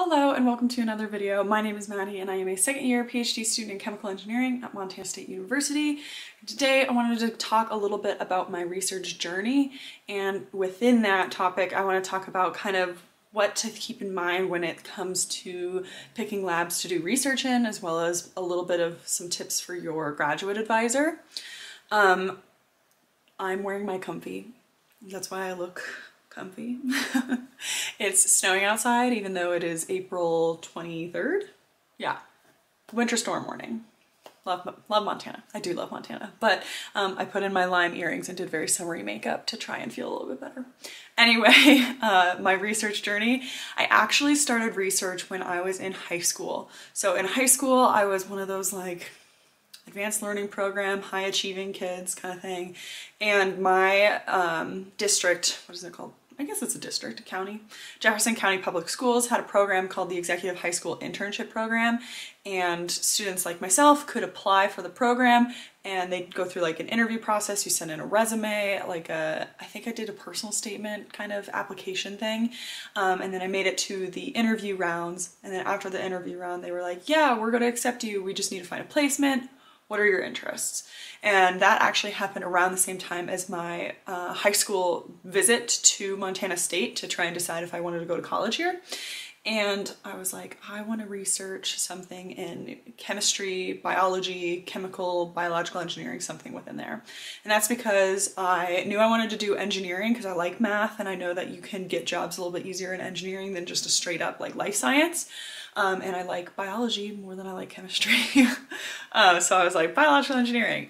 Hello and welcome to another video. My name is Maddie and I am a second year PhD student in chemical engineering at Montana State University. Today I wanted to talk a little bit about my research journey, and within that topic I want to talk about kind of what to keep in mind when it comes to picking labs to do research in, as well as a little bit of some tips for your graduate advisor. I'm wearing my comfy, that's why I look comfy. It's snowing outside, even though it is April 23rd. Yeah, winter storm warning. Love Montana. I do love Montana, but I put in my lime earrings and did very summery makeup to try and feel a little bit better. Anyway, my research journey. I actually started research when I was in high school. So in high school, I was one of those like advanced learning program, high achieving kids kind of thing. And my district, what is it called? I guess it's a district, a county. Jefferson County Public Schools had a program called the Executive High School Internship Program, and students like myself could apply for the program, and they'd go through like an interview process. You send in a resume, like a, I think I did a personal statement kind of application thing, and then I made it to the interview rounds, and then after the interview round they were like, yeah, we're going to accept you, we just need to find a placement. What are your interests? And that actually happened around the same time as my high school visit to Montana State to try and decide if I wanted to go to college here. And I was like, I want to research something in chemistry, biology, chemical, biological engineering, something within there. And that's because I knew I wanted to do engineering because I like math, and I know that you can get jobs a little bit easier in engineering than just a straight up like life science. And I like biology more than I like chemistry. So I was like, biological engineering.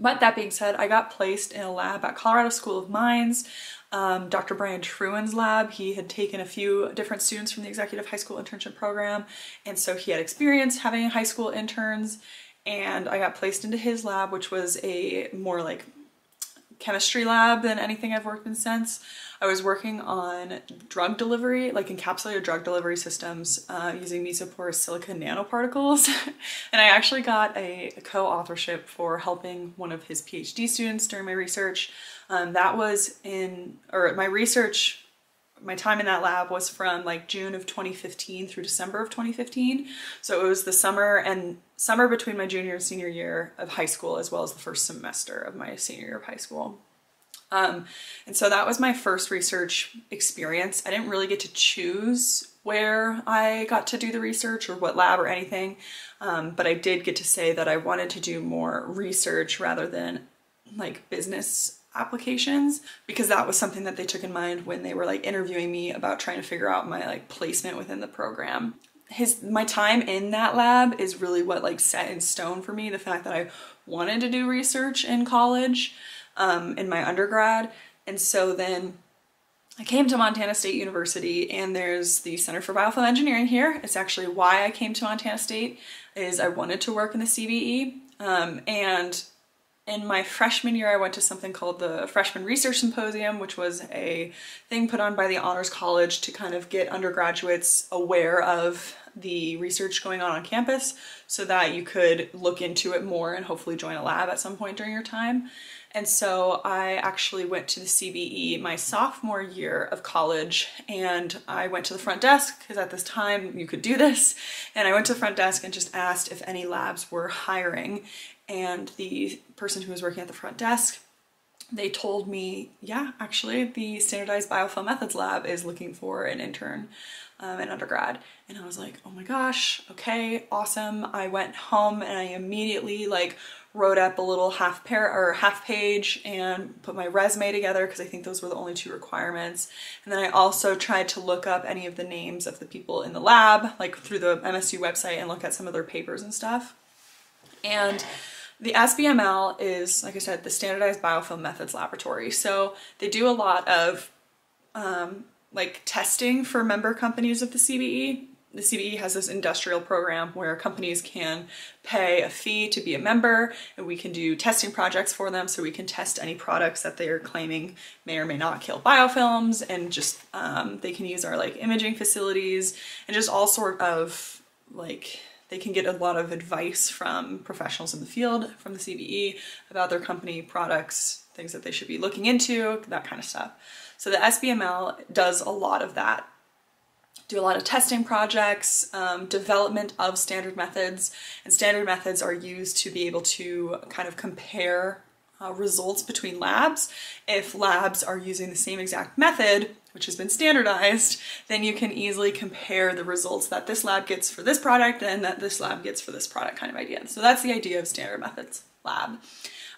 But that being said, I got placed in a lab at Colorado School of Mines. Dr. Brian Truen's lab, he had taken a few different students from the Executive High School Internship Program, and so he had experience having high school interns, and I got placed into his lab, which was a more like chemistry lab than anything I've worked in since. I was working on drug delivery, like encapsulated drug delivery systems using mesoporous silicon nanoparticles. And I actually got a co-authorship for helping one of his PhD students during my research. That was in, or my time in that lab was from like June of 2015 through December of 2015. So it was the summer between my junior and senior year of high school, as well as the first semester of my senior year of high school. And so that was my first research experience. I didn't really get to choose where I got to do the research or what lab or anything. But I did get to say that I wanted to do more research rather than like business applications, because that was something that they took in mind when they were like interviewing me about trying to figure out my like placement within the program. My time in that lab is really what like set in stone for me the fact that I wanted to do research in college, in my undergrad. And so then I came to Montana State University, and there's the Center for Biofilm Engineering here. It's actually why I came to Montana State, is I wanted to work in the CBE. And in my freshman year, I went to something called the Freshman Research Symposium, which was a thing put on by the Honors College to kind of get undergraduates aware of the research going on campus so that you could look into it more and hopefully join a lab at some point during your time. And so I actually went to the CBE my sophomore year of college, and I went to the front desk because at this time you could do this. And I went to the front desk and just asked if any labs were hiring. And the person who was working at the front desk, they told me, yeah, actually the Standardized Biofilm Methods Lab is looking for an intern and undergrad. And I was like, oh my gosh, okay, awesome. I went home and I immediately like wrote up a little half page and put my resume together, because I think those were the only two requirements. And then I also tried to look up any of the names of the people in the lab, like through the MSU website, and look at some of their papers and stuff. And the SBML is, like I said, the Standardized Biofilm Methods Laboratory. So they do a lot of like testing for member companies of the CBE. The CBE has this industrial program where companies can pay a fee to be a member, and we can do testing projects for them, so we can test any products that they are claiming may or may not kill biofilms, and just they can use our like imaging facilities and just all sort of like, they can get a lot of advice from professionals in the field, from the CBE, about their company, products, things that they should be looking into, that kind of stuff. So the SBML does a lot of that. do a lot of testing projects, development of standard methods, and standard methods are used to be able to kind of compare results between labs. If labs are using the same exact method, which has been standardized, then you can easily compare the results that this lab gets for this product and that this lab gets for this product kind of idea. So that's the idea of standard methods lab.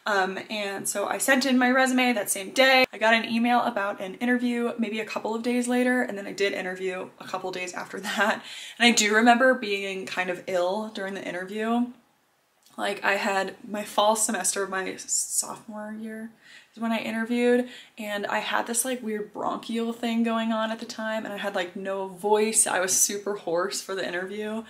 And so I sent in my resume that same day. I got an email about an interview maybe a couple of days later, and then I did interview a couple of days after that. And I do remember being kind of ill during the interview. Like, I had my fall semester of my sophomore year is when I interviewed, and I had this like weird bronchial thing going on at the time, and I had like no voice. I was super hoarse for the interview.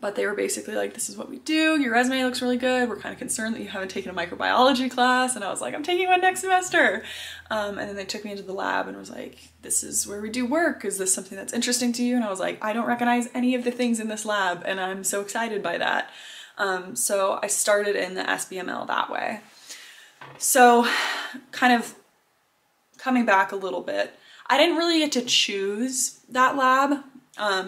But they were basically like, this is what we do. Your resume looks really good. We're kind of concerned that you haven't taken a microbiology class. And I was like, I'm taking one next semester. And then they took me into the lab and was like, this is where we do work. Is this something that's interesting to you? And I was like, I don't recognize any of the things in this lab, and I'm so excited by that. So I started in the SBML that way. So kind of coming back a little bit, I didn't really get to choose that lab.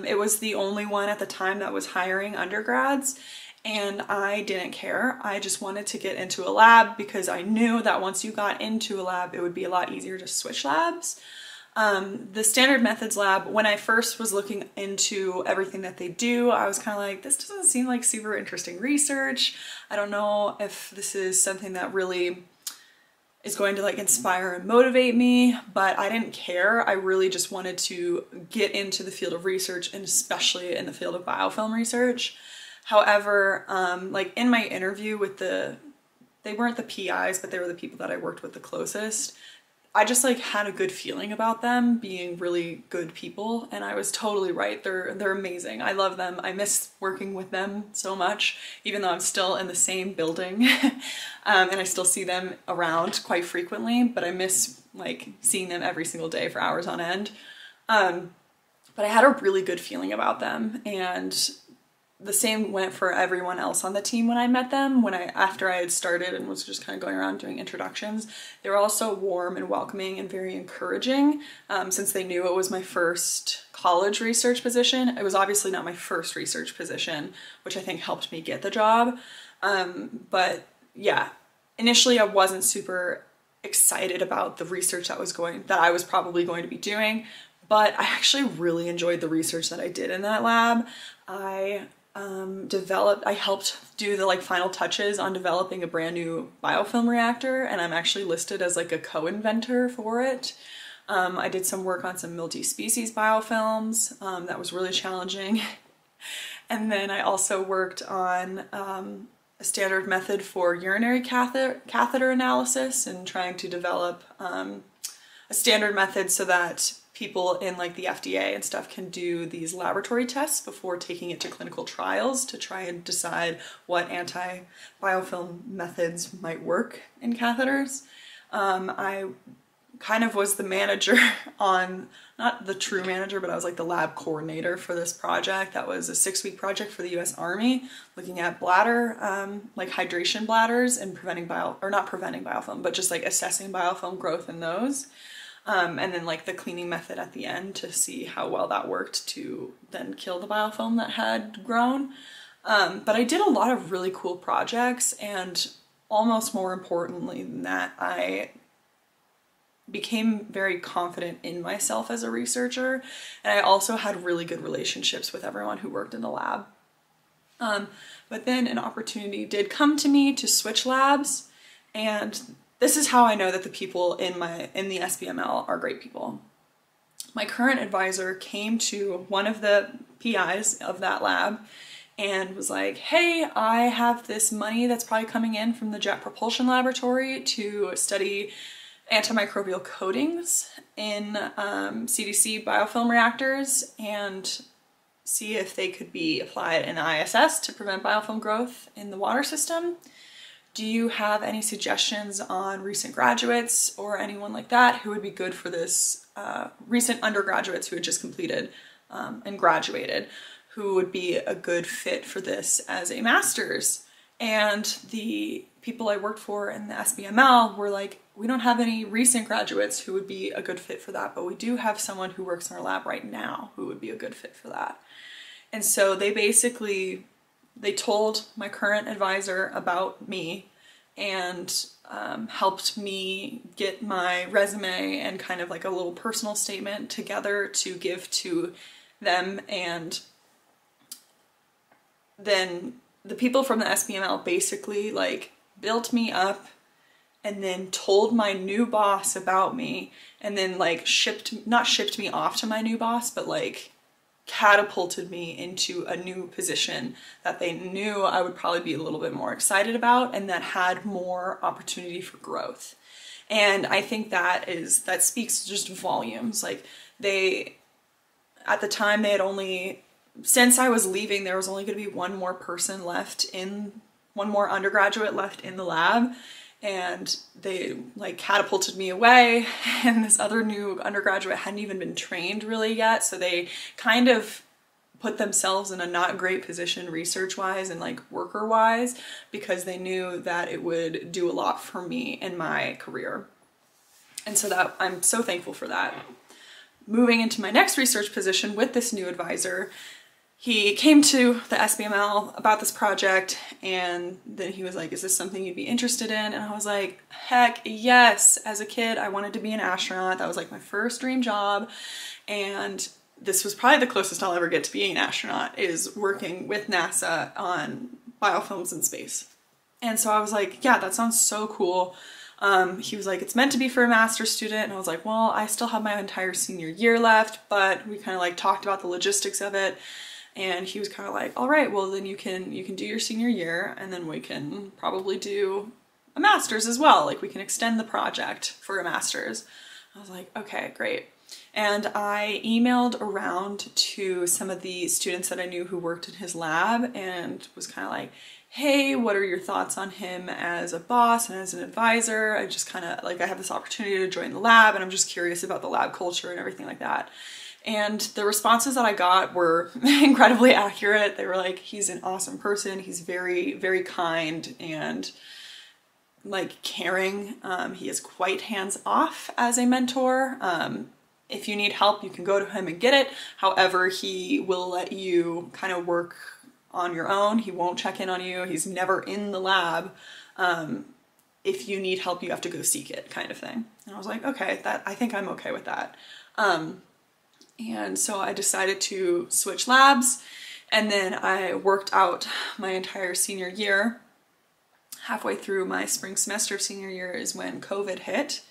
It was the only one at the time that was hiring undergrads, and I didn't care. I just wanted to get into a lab because I knew that once you got into a lab, it would be a lot easier to switch labs. The standard methods lab, when I first was looking into everything that they do, I was kind of like, this doesn't seem like super interesting research. I don't know if this is something that really is going to like inspire and motivate me, but I didn't care. I really just wanted to get into the field of research, and especially in the field of biofilm research. However, like in my interview with they weren't the PIs, but they were the people that I worked with the closest. I just like had a good feeling about them being really good people, and I was totally right. They're amazing. I love them. I miss working with them so much, even though I'm still in the same building and I still see them around quite frequently, but I miss like seeing them every single day for hours on end. But I had a really good feeling about them, and the same went for everyone else on the team when I met them. After I had started and was just kind of going around doing introductions, they were all so warm and welcoming and very encouraging. Since they knew it was my first college research position, it was obviously not my first research position, which I think helped me get the job. But yeah, initially I wasn't super excited about the research that I was probably going to be doing, but I actually really enjoyed the research that I did in that lab. I helped do the like final touches on developing a brand new biofilm reactor, and I'm actually listed as like a co-inventor for it. I did some work on some multi-species biofilms. That was really challenging. And then I also worked on a standard method for urinary catheter analysis, and trying to develop a standard method so that people in like the FDA and stuff can do these laboratory tests before taking it to clinical trials to try and decide what anti-biofilm methods might work in catheters. I kind of was the manager on, not the true manager, but I was like the lab coordinator for this project. That was a 6-week project for the US Army, looking at bladder, like hydration bladders, and just like assessing biofilm growth in those. And then like the cleaning method at the end to see how well that worked to then kill the biofilm that had grown. But I did a lot of really cool projects, and almost more importantly than that, I became very confident in myself as a researcher, and I also had really good relationships with everyone who worked in the lab. But then an opportunity did come to me to switch labs, and this is how I know that the people in the SBML are great people. My current advisor came to one of the PIs of that lab and was like, hey, I have this money that's probably coming in from the Jet Propulsion Laboratory to study antimicrobial coatings in CDC biofilm reactors and see if they could be applied in ISS to prevent biofilm growth in the water system. Do you have any suggestions on recent graduates or anyone like that who would be good for this, recent undergraduates who had just completed and graduated, who would be a good fit for this as a master's? And the people I worked for in the SBML were like, We don't have any recent graduates who would be a good fit for that, but we do have someone who works in our lab right now who would be a good fit for that. And so they basically, they told my current advisor about me and helped me get my resume and kind of like a little personal statement together to give to them. And then the people from the SBML basically like built me up and then told my new boss about me, and then like not shipped me off to my new boss, but like catapulted me into a new position that they knew I would probably be a little bit more excited about and that had more opportunity for growth. And I think that is, that speaks just volumes. Like they, at the time they had only, since I was leaving, there was only gonna be one more undergraduate left in the lab. And they like catapulted me away, and this other new undergraduate hadn't even been trained really yet. So they kind of put themselves in a not great position research-wise and like worker-wise, because they knew that it would do a lot for me and my career. And so that, I'm so thankful for that. Moving into my next research position with this new advisor, he came to the SBML about this project, and then he was like, is this something you'd be interested in? And I was like, heck yes. As a kid, I wanted to be an astronaut. That was like my first dream job. And this was probably the closest I'll ever get to being an astronaut, is working with NASA on biofilms in space. And so I was like, yeah, that sounds so cool. He was like, it's meant to be for a master's student. And I was like, well, I still have my entire senior year left, but we kind of like talked about the logistics of it. And he was kind of like, all right, well then you can do your senior year, and then we can probably do a master's as well. Like we can extend the project for a master's. I was like, okay, great. And I emailed around to some of the students that I knew who worked in his lab and was kind of like, hey, what are your thoughts on him as a boss and as an advisor? I just kind of like, I have this opportunity to join the lab and I'm just curious about the lab culture and everything like that. And the responses that I got were incredibly accurate. They were like, he's an awesome person. He's very, very kind and like caring. He is quite hands off as a mentor. If you need help, you can go to him and get it. However, he will let you kind of work on your own. He won't check in on you. He's never in the lab. If you need help, you have to go seek it, kind of thing. And I was like, okay, that, I think I'm okay with that. And so I decided to switch labs, and then I worked out my entire senior year. Halfway through my spring semester of senior year is when COVID hit.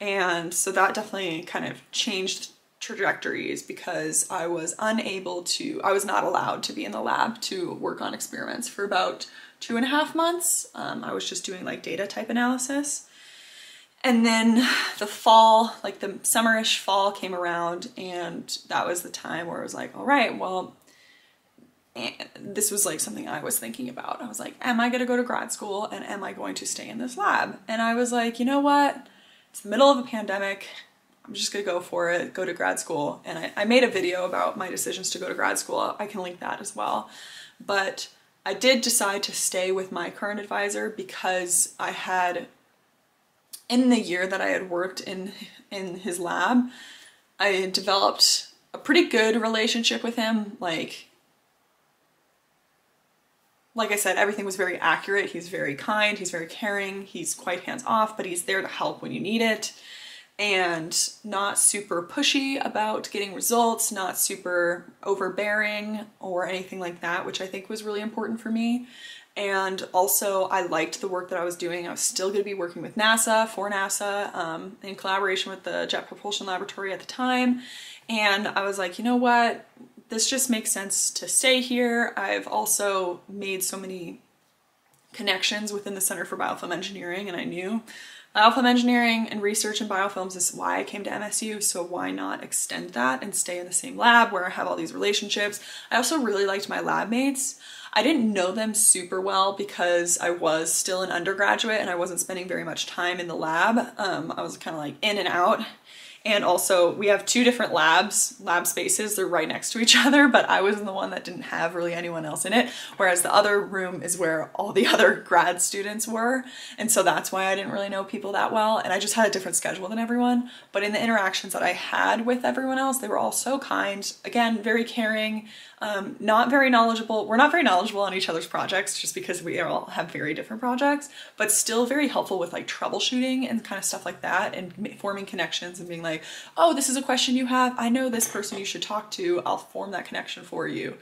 And so that definitely kind of changed trajectories, because I was unable to, I was not allowed to be in the lab to work on experiments for about 2.5 months. I was just doing like data type analysis. And then the fall, like the summerish fall came around, and that was the time where I was like, all right, well, this was like something I was thinking about. I was like, am I gonna go to grad school and am I going to stay in this lab? And I was like, you know what? It's the middle of a pandemic. I'm just gonna go for it, go to grad school. And I made a video about my decisions to go to grad school. I can link that as well. But I did decide to stay with my current advisor because I had, in the year that I had worked in his lab, I had developed a pretty good relationship with him. Like I said, everything was very accurate. He's very kind, he's very caring, he's quite hands-off, but he's there to help when you need it. And not super pushy about getting results, not super overbearing or anything like that, which I think was really important for me. And also I liked the work that I was doing. I was still gonna be working with NASA, for NASA, in collaboration with the Jet Propulsion Laboratory at the time. And I was like, you know what? This just makes sense to stay here. I've also made so many connections within the Center for Biofilm Engineering, and I knew biofilm engineering and research in biofilms is why I came to MSU, so why not extend that and stay in the same lab where I have all these relationships. I also really liked my lab mates. I didn't know them super well because I was still an undergraduate and I wasn't spending very much time in the lab. I was kind of like in and out. And also we have two different lab spaces. They're right next to each other, but I was in the one that didn't have really anyone else in it, whereas the other room is where all the other grad students were. And so that's why I didn't really know people that well. And I just had a different schedule than everyone. But in the interactions that I had with everyone else, they were all so kind, again, very caring, not very knowledgeable. We're not very knowledgeable on each other's projects just because we all have very different projects, but still very helpful with like troubleshooting and kind of stuff like that, and forming connections and being like, oh, this is a question you have. I know this person you should talk to. I'll form that connection for you.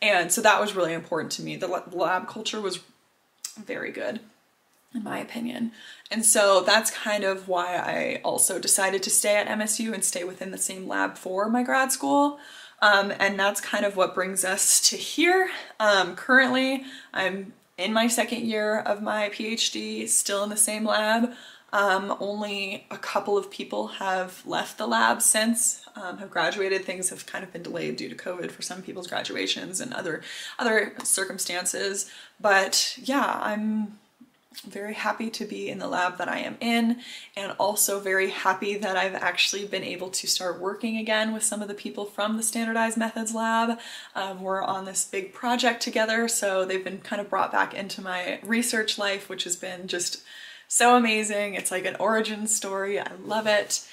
And so that was really important to me. The lab culture was very good, in my opinion. And so that's kind of why I also decided to stay at MSU and stay within the same lab for my grad school. And that's kind of what brings us to here. Currently, I'm in my second year of my PhD, still in the same lab. Only a couple of people have left the lab since, have graduated. Things have kind of been delayed due to COVID for some people's graduations and other circumstances. But yeah, I'm very happy to be in the lab that I am in, and also very happy that I've actually been able to start working again with some of the people from the Standardized Methods Lab. We're on this big project together, so they've been kind of brought back into my research life, which has been just so amazing. It's like an origin story. I love it.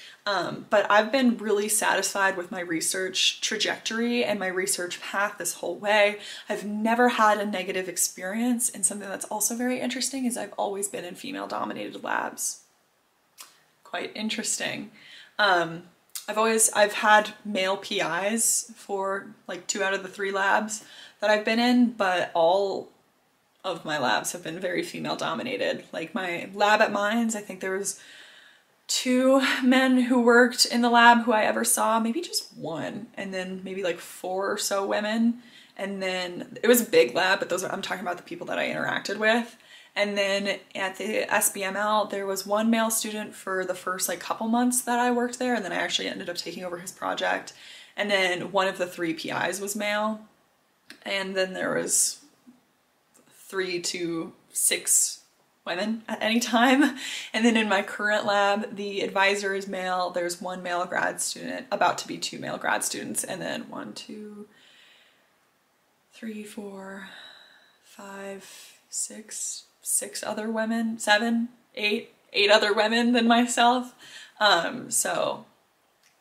But I've been really satisfied with my research trajectory and my research path this whole way. I've never had a negative experience, and something that's also very interesting is I've always been in female-dominated labs. Quite interesting. I've had male PIs for like 2 out of the 3 labs that I've been in, but all of my labs have been very female dominated. Like my lab at Mines, I think there was 2 men who worked in the lab who I ever saw, maybe just 1, and then maybe like 4 or so women. And then it was a big lab, but I'm talking about the people that I interacted with. And then at the SBML, there was 1 male student for the first like couple months that I worked there, and then I actually ended up taking over his project. And then 1 of the 3 PIs was male. And then there was 3 to 6 women at any time. And then in my current lab, the advisor is male. There's 1 male grad student, about to be 2 male grad students, and then 1, 2, 3, 4, 5, 6 other women, 7, 8 other women than myself. So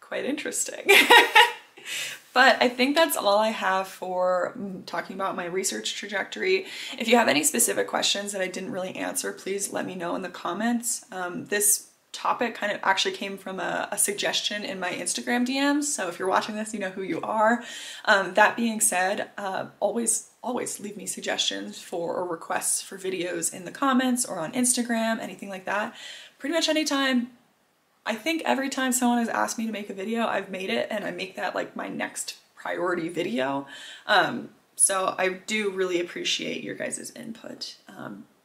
quite interesting. But I think that's all I have for talking about my research trajectory. If you have any specific questions that I didn't really answer, please let me know in the comments. This topic kind of actually came from a suggestion in my Instagram DMs, so if you're watching this, you know who you are. That being said, always leave me suggestions or requests for videos in the comments or on Instagram, anything like that. Pretty much anytime. I think every time someone has asked me to make a video, I've made it, and I make that like my next priority video. So I do really appreciate your guys' input.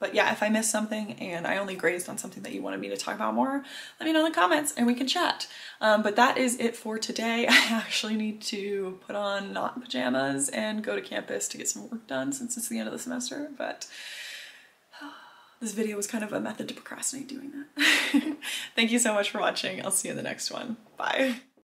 But yeah, if I missed something and I only grazed on something that you wanted me to talk about more, let me know in the comments and we can chat. But that is it for today. I actually need to put on not pajamas and go to campus to get some work done since it's the end of the semester, but this video was kind of a method to procrastinate doing that. Thank you so much for watching. I'll see you in the next one. Bye.